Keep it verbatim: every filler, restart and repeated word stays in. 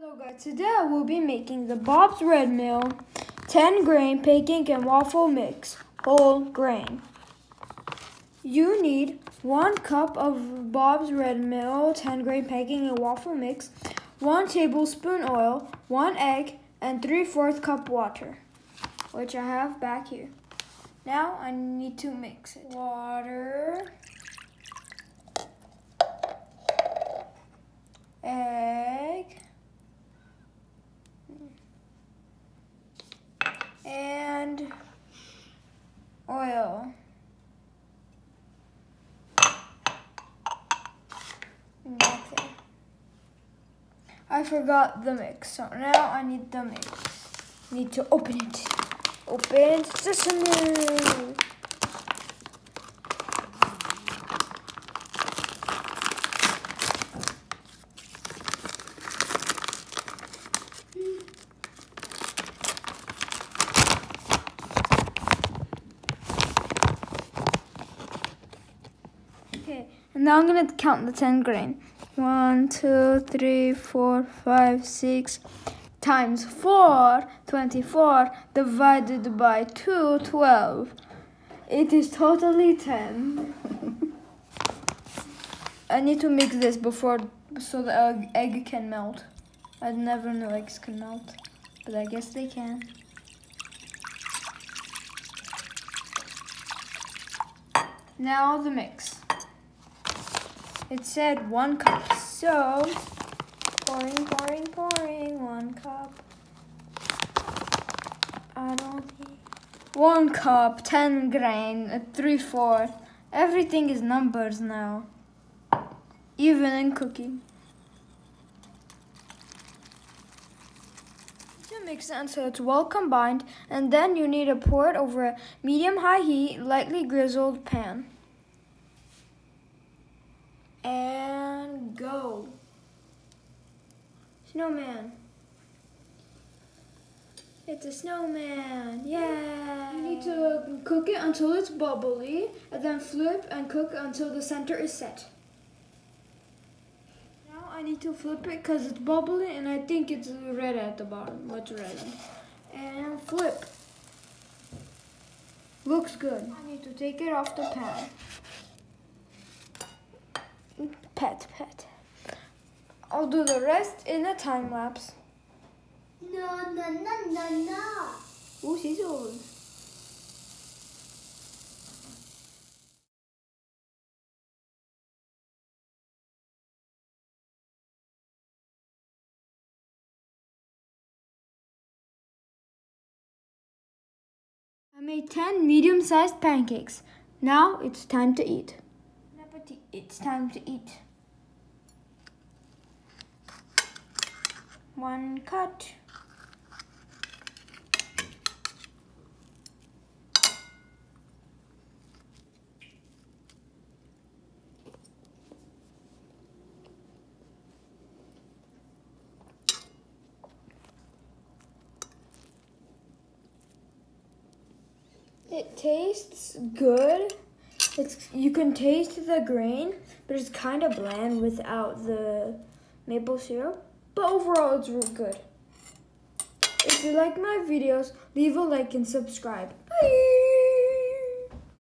Hello guys, today I will be making the Bob's Red Mill ten grain pancake and waffle mix, whole grain. You need one cup of Bob's Red Mill ten grain pancake and waffle mix, one tablespoon oil, one egg, and three fourths cup water, which I have back here. Now I need to mix it. Water, egg, and oil. Nothing. I forgot the mix, so now I need the mix. Need to open it. Open sesame. Okay, and now I'm going to count the ten grain. One, two, three, four, five, six, times four, twenty-four, divided by two, twelve. It is totally ten. I need to mix this before, so the egg, egg can melt. I never knew eggs can melt, but I guess they can. Now the mix. It said one cup, so pouring, pouring, pouring, one cup. I don't think. One cup, ten grain, three fourths. Everything is numbers now, even in cooking. To mix it until it's well combined, and then you need to pour it over a medium-high heat, lightly grizzled pan. And go. Snowman. It's a snowman. Yay! You need to cook it until it's bubbly, and then flip and cook until the center is set. Now I need to flip it because it's bubbly and I think it's red at the bottom. What's red? And flip. Looks good. I need to take it off the pan. Pet, pet. I'll do the rest in a time lapse. No, no, no, no, no. Oh, she's old. I made ten medium-sized pancakes. Now it's time to eat. It's time to eat. One cut. It tastes good. It's, you can taste the grain, but it's kind of bland without the maple syrup. But overall, it's really good. If you like my videos, leave a like and subscribe. Bye!